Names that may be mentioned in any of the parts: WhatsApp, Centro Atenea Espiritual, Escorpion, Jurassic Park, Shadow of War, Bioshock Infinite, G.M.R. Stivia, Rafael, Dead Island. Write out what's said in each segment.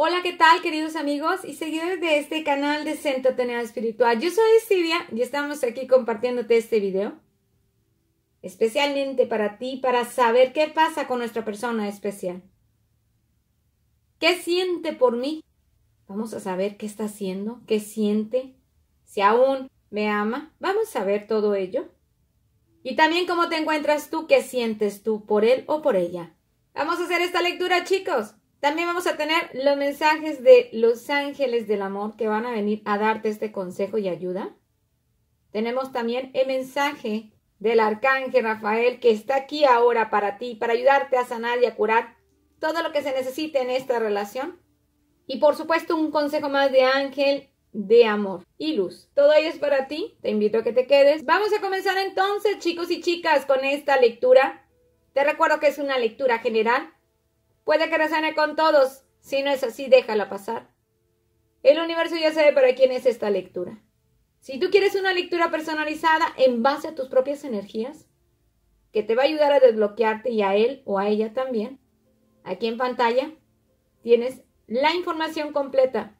Hola, ¿qué tal, queridos amigos y seguidores de este canal de Centro Atenea Espiritual? Yo soy Stivia y estamos aquí compartiéndote este video especialmente para ti, para saber qué pasa con nuestra persona especial. ¿Qué siente por mí? Vamos a saber qué está haciendo, qué siente, si aún me ama. Vamos a ver todo ello. Y también cómo te encuentras tú, qué sientes tú por él o por ella. Vamos a hacer esta lectura, chicos. También vamos a tener los mensajes de los ángeles del amor que van a venir a darte este consejo y ayuda. Tenemos también el mensaje del arcángel Rafael, que está aquí ahora para ti, para ayudarte a sanar y a curar todo lo que se necesite en esta relación. Y por supuesto un consejo más de ángel de amor y luz. Todo ello es para ti, te invito a que te quedes. Vamos a comenzar entonces, chicos y chicas, con esta lectura. Te recuerdo que es una lectura general. Puede que resuene con todos, si no es así, déjala pasar. El universo ya sabe para quién es esta lectura. Si tú quieres una lectura personalizada en base a tus propias energías, que te va a ayudar a desbloquearte, y a él o a ella también, aquí en pantalla tienes la información completa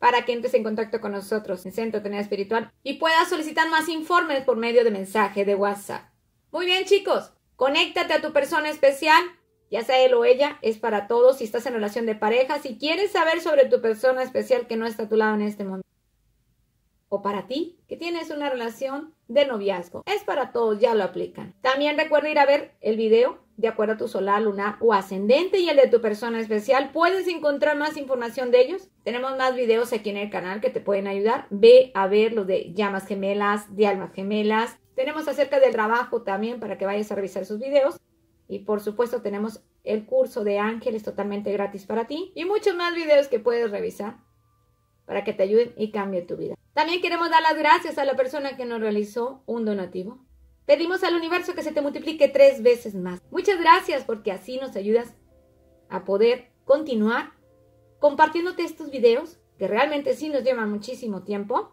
para que entres en contacto con nosotros en Centro Atenea Espiritual y puedas solicitar más informes por medio de mensaje de WhatsApp. Muy bien, chicos, conéctate a tu persona especial, ya sea él o ella, es para todos. Si estás en relación de pareja, si quieres saber sobre tu persona especial que no está a tu lado en este momento, o para ti, que tienes una relación de noviazgo. Es para todos, ya lo aplican. También recuerda ir a ver el video de acuerdo a tu solar, lunar o ascendente y el de tu persona especial. Puedes encontrar más información de ellos. Tenemos más videos aquí en el canal que te pueden ayudar. Ve a ver los de llamas gemelas, de almas gemelas. Tenemos acerca del trabajo también para que vayas a revisar sus videos. Y por supuesto tenemos el curso de ángeles totalmente gratis para ti. Y muchos más videos que puedes revisar para que te ayuden y cambie tu vida. También queremos dar las gracias a la persona que nos realizó un donativo. Pedimos al universo que se te multiplique 3 veces más. Muchas gracias, porque así nos ayudas a poder continuar compartiéndote estos videos que realmente sí nos llevan muchísimo tiempo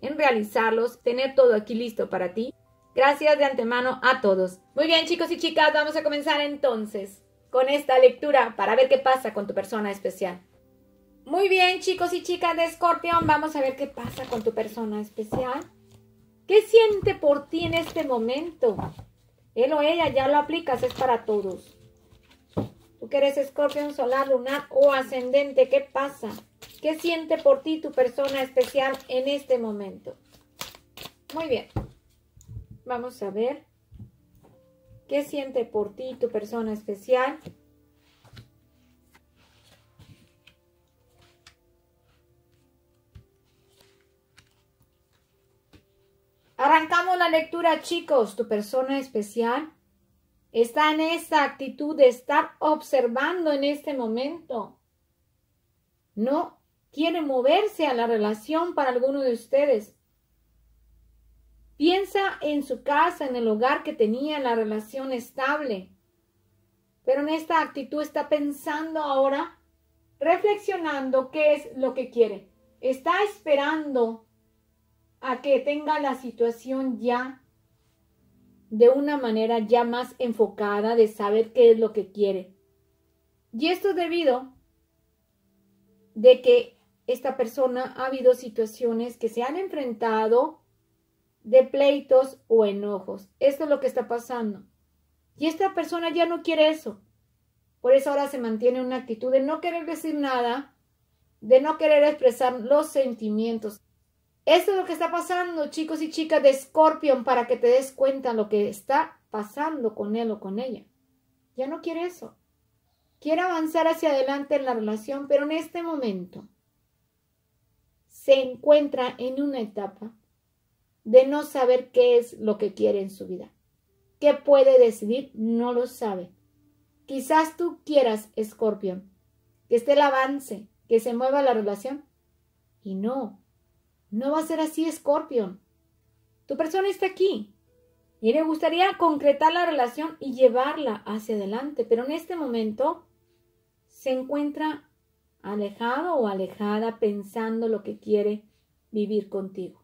en realizarlos, tener todo aquí listo para ti. Gracias de antemano a todos. Muy bien, chicos y chicas, vamos a comenzar entonces con esta lectura para ver qué pasa con tu persona especial. Muy bien, chicos y chicas de Escorpión, vamos a ver qué pasa con tu persona especial. ¿Qué siente por ti en este momento? Él o ella, ya lo aplicas, es para todos. Tú que eres Escorpión, solar, lunar o ascendente, ¿qué pasa? ¿Qué siente por ti tu persona especial en este momento? Muy bien. Vamos a ver. ¿Qué siente por ti tu persona especial? Arrancamos la lectura, chicos. Tu persona especial está en esta actitud de estar observando en este momento. No quiere moverse a la relación para alguno de ustedes. Piensa en su casa, en el hogar que tenía, en la relación estable. Pero en esta actitud está pensando ahora, reflexionando qué es lo que quiere. Está esperando a que tenga la situación ya de una manera ya más enfocada, de saber qué es lo que quiere. Y esto es debido de que esta persona ha habido situaciones que se han enfrentado de pleitos o enojos. Esto es lo que está pasando. Y esta persona ya no quiere eso. Por eso ahora se mantiene una actitud de no querer decir nada, de no querer expresar los sentimientos. Esto es lo que está pasando, chicos y chicas de Escorpión, para que te des cuenta lo que está pasando con él o con ella. Ya no quiere eso. Quiere avanzar hacia adelante en la relación, pero en este momento se encuentra en una etapa de no saber qué es lo que quiere en su vida. ¿Qué puede decidir? No lo sabe. Quizás tú quieras, Escorpión, que esté el avance, que se mueva la relación. Y no. No va a ser así, Escorpión. Tu persona está aquí y le gustaría concretar la relación y llevarla hacia adelante, pero en este momento se encuentra alejado o alejada, pensando lo que quiere vivir contigo.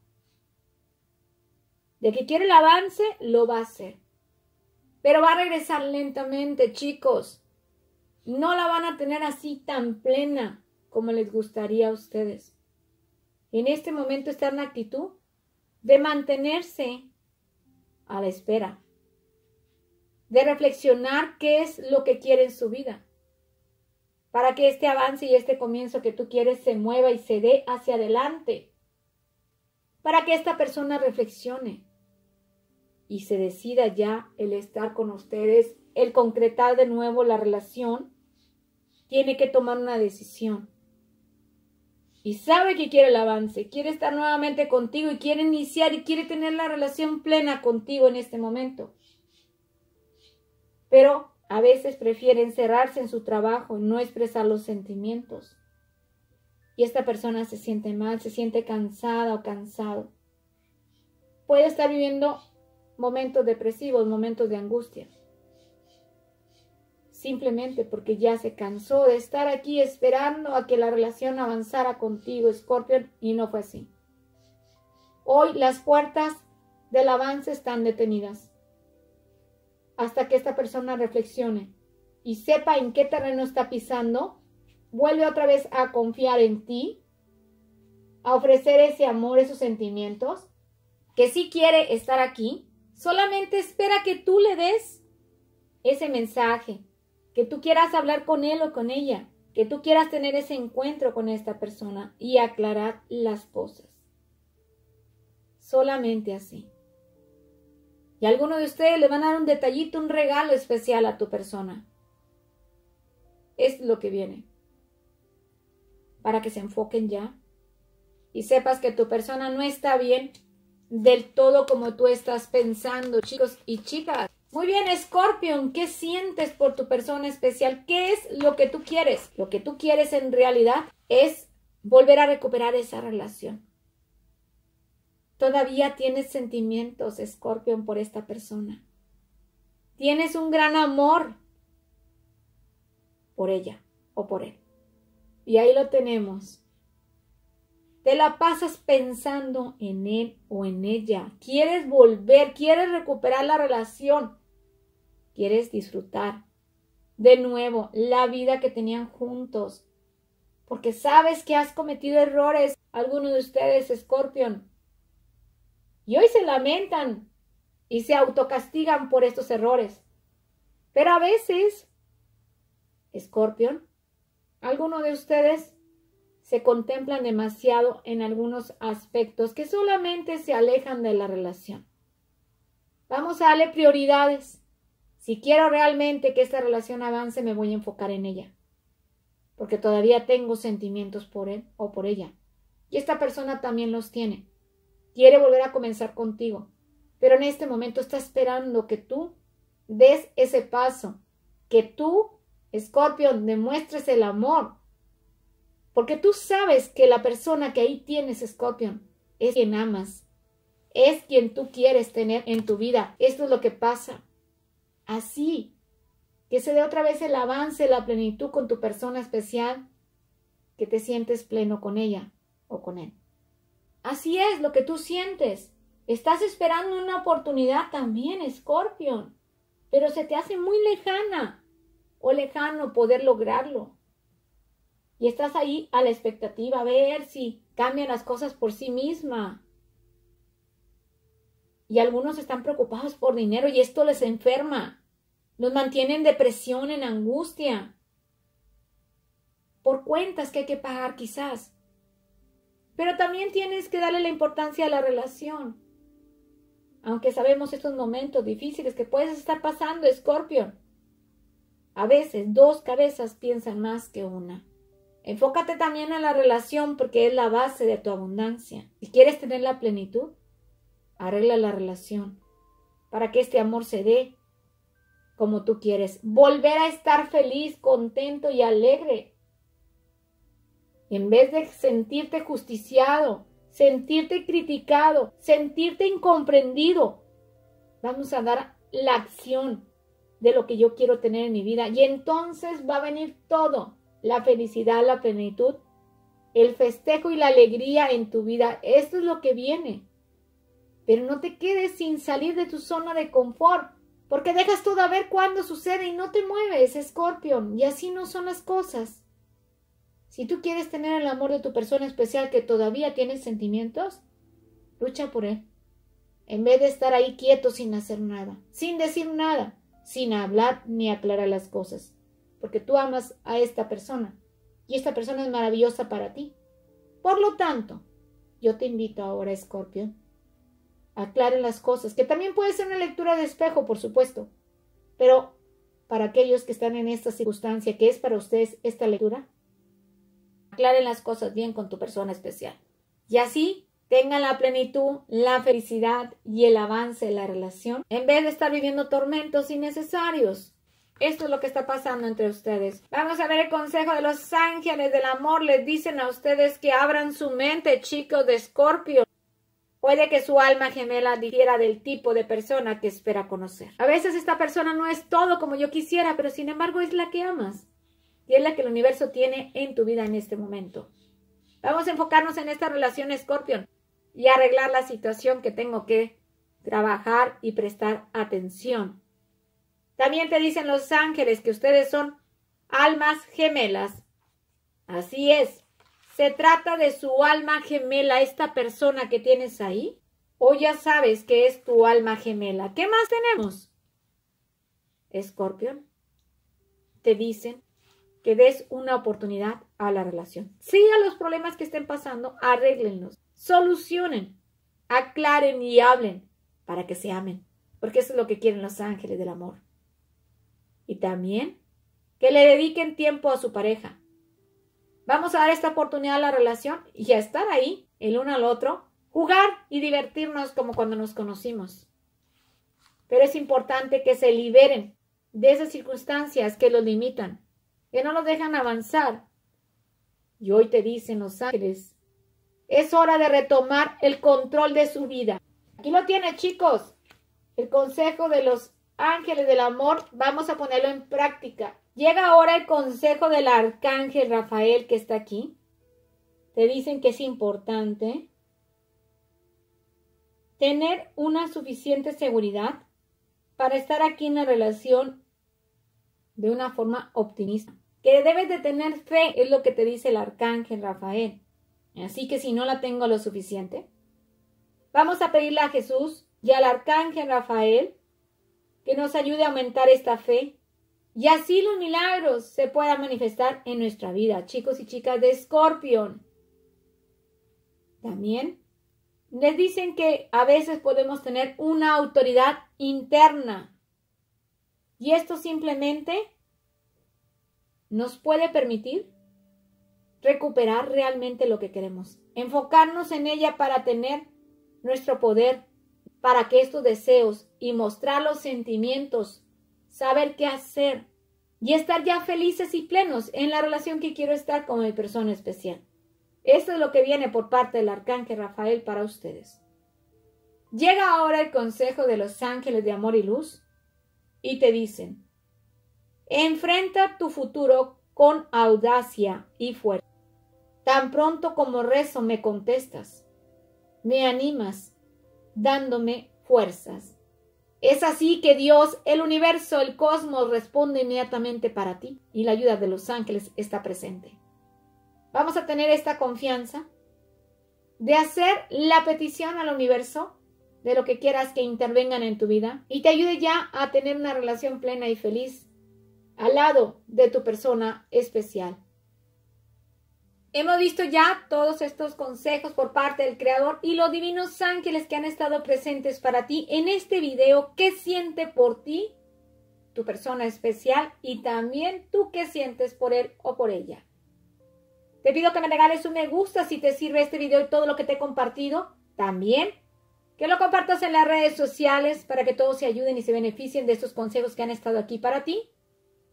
De que quiere el avance, lo va a hacer, pero va a regresar lentamente, chicos. No la van a tener así tan plena, como les gustaría a ustedes. En este momento está en la actitud de mantenerse a la espera, de reflexionar qué es lo que quiere en su vida, para que este avance y este comienzo que tú quieres se mueva y se dé hacia adelante, para que esta persona reflexione y se decida ya el estar con ustedes, el concretar de nuevo la relación. Tiene que tomar una decisión y sabe que quiere el avance, quiere estar nuevamente contigo y quiere iniciar y quiere tener la relación plena contigo en este momento. Pero a veces prefiere encerrarse en su trabajo y no expresar los sentimientos. Y esta persona se siente mal, se siente cansada o cansado. Puede estar viviendo momentos depresivos, momentos de angustia. Simplemente porque ya se cansó de estar aquí esperando a que la relación avanzara contigo, Escorpión, y no fue así. Hoy las puertas del avance están detenidas. Hasta que esta persona reflexione y sepa en qué terreno está pisando, vuelve otra vez a confiar en ti, a ofrecer ese amor, esos sentimientos, que sí quiere estar aquí, solamente espera que tú le des ese mensaje, que tú quieras hablar con él o con ella, que tú quieras tener ese encuentro con esta persona y aclarar las cosas. Solamente así. Y a alguno de ustedes le van a dar un detallito, un regalo especial a tu persona. Es lo que viene. Para que se enfoquen ya y sepas que tu persona no está bien del todo como tú estás pensando, chicos y chicas. Muy bien, Escorpión, ¿qué sientes por tu persona especial? ¿Qué es lo que tú quieres? Lo que tú quieres en realidad es volver a recuperar esa relación. Todavía tienes sentimientos, Escorpión, por esta persona. Tienes un gran amor por ella o por él. Y ahí lo tenemos. Te la pasas pensando en él o en ella. Quieres volver, quieres recuperar la relación. Quieres disfrutar de nuevo la vida que tenían juntos. Porque sabes que has cometido errores, alguno de ustedes, Escorpión. Y hoy se lamentan y se autocastigan por estos errores. Pero a veces, Escorpión, alguno de ustedes se contemplan demasiado en algunos aspectos que solamente se alejan de la relación. Vamos a darle prioridades. Si quiero realmente que esta relación avance, me voy a enfocar en ella. Porque todavía tengo sentimientos por él o por ella. Y esta persona también los tiene. Quiere volver a comenzar contigo. Pero en este momento está esperando que tú des ese paso. Que tú, Escorpión, demuestres el amor. Porque tú sabes que la persona que ahí tienes, Escorpión, es quien amas. Es quien tú quieres tener en tu vida. Esto es lo que pasa. Así que se dé otra vez el avance, la plenitud con tu persona especial. Que te sientes pleno con ella o con él. Así es lo que tú sientes. Estás esperando una oportunidad también, Escorpión. Pero se te hace muy lejana o lejano poder lograrlo. Y estás ahí a la expectativa, a ver si cambian las cosas por sí misma. Y algunos están preocupados por dinero y esto les enferma. Los mantiene en depresión, en angustia. Por cuentas que hay que pagar quizás. Pero también tienes que darle la importancia a la relación. Aunque sabemos estos momentos difíciles que puedes estar pasando, Escorpión. A veces dos cabezas piensan más que una. Enfócate también en la relación porque es la base de tu abundancia. Si quieres tener la plenitud, arregla la relación para que este amor se dé como tú quieres. Volver a estar feliz, contento y alegre. En vez de sentirte justiciado, sentirte criticado, sentirte incomprendido, vamos a dar la acción de lo que yo quiero tener en mi vida. Y entonces va a venir todo. La felicidad, la plenitud, el festejo y la alegría en tu vida. Esto es lo que viene. Pero no te quedes sin salir de tu zona de confort, porque dejas todo a ver cuándo sucede y no te mueves, Escorpión. Y así no son las cosas. Si tú quieres tener el amor de tu persona especial que todavía tienes sentimientos, lucha por él. En vez de estar ahí quieto sin hacer nada, sin decir nada, sin hablar ni aclarar las cosas. Porque tú amas a esta persona y esta persona es maravillosa para ti. Por lo tanto, yo te invito ahora, Escorpio, aclaren las cosas, que también puede ser una lectura de espejo, por supuesto, pero para aquellos que están en esta circunstancia, ¿qué es para ustedes esta lectura? Aclaren las cosas bien con tu persona especial y así tengan la plenitud, la felicidad y el avance de la relación en vez de estar viviendo tormentos innecesarios. Esto es lo que está pasando entre ustedes. Vamos a ver el consejo de los ángeles del amor. Les dicen a ustedes que abran su mente, chicos de Escorpio. Puede que su alma gemela difiera del tipo de persona que espera conocer. A veces esta persona no es todo como yo quisiera, pero sin embargo es la que amas. Y es la que el universo tiene en tu vida en este momento. Vamos a enfocarnos en esta relación, Escorpio, y arreglar la situación que tengo que trabajar y prestar atención. También te dicen los ángeles que ustedes son almas gemelas. Así es. Se trata de su alma gemela, esta persona que tienes ahí. O ya sabes que es tu alma gemela. ¿Qué más tenemos? Escorpión, te dicen que des una oportunidad a la relación. Sí, a los problemas que estén pasando, arréglenlos, solucionen, aclaren y hablen para que se amen. Porque eso es lo que quieren los ángeles del amor. Y también que le dediquen tiempo a su pareja. Vamos a dar esta oportunidad a la relación y a estar ahí, el uno al otro, jugar y divertirnos como cuando nos conocimos. Pero es importante que se liberen de esas circunstancias que los limitan, que no los dejan avanzar. Y hoy te dicen los ángeles, es hora de retomar el control de su vida. Aquí lo tienen, chicos, el consejo de los ángeles del amor, vamos a ponerlo en práctica. Llega ahora el consejo del arcángel Rafael que está aquí. Te dicen que es importante tener una suficiente seguridad para estar aquí en la relación de una forma optimista. Que debes de tener fe, es lo que te dice el arcángel Rafael. Así que si no la tengo lo suficiente, vamos a pedirle a Jesús y al arcángel Rafael que nos ayude a aumentar esta fe y así los milagros se puedan manifestar en nuestra vida, chicos y chicas de Escorpión. También les dicen que a veces podemos tener una autoridad interna y esto simplemente nos puede permitir recuperar realmente lo que queremos, enfocarnos en ella para tener nuestro poder, para que estos deseos y mostrar los sentimientos, saber qué hacer y estar ya felices y plenos en la relación que quiero estar con mi persona especial. Esto es lo que viene por parte del arcángel Rafael para ustedes. Llega ahora el consejo de los ángeles de amor y luz y te dicen, enfrenta tu futuro con audacia y fuerza. Tan pronto como rezo me contestas, me animas, dándome fuerzas. Es así que Dios, el universo, el cosmos responde inmediatamente para ti y la ayuda de los ángeles está presente. Vamos a tener esta confianza de hacer la petición al universo de lo que quieras que intervengan en tu vida y te ayude ya a tener una relación plena y feliz al lado de tu persona especial. Hemos visto ya todos estos consejos por parte del Creador y los divinos ángeles que han estado presentes para ti en este video. ¿Qué siente por ti tu persona especial y también tú qué sientes por él o por ella? Te pido que me regales un me gusta si te sirve este video y todo lo que te he compartido. También que lo compartas en las redes sociales para que todos se ayuden y se beneficien de estos consejos que han estado aquí para ti.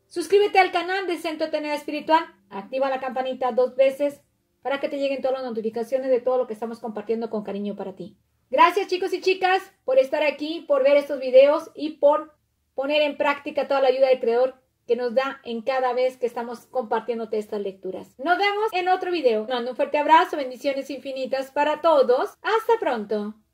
Suscríbete al canal de Centro Atenea Espiritual, activa la campanita 2 veces para que te lleguen todas las notificaciones de todo lo que estamos compartiendo con cariño para ti. Gracias, chicos y chicas, por estar aquí, por ver estos videos y por poner en práctica toda la ayuda del Creador que nos da en cada vez que estamos compartiéndote estas lecturas. Nos vemos en otro video. Mando un fuerte abrazo, bendiciones infinitas para todos. Hasta pronto.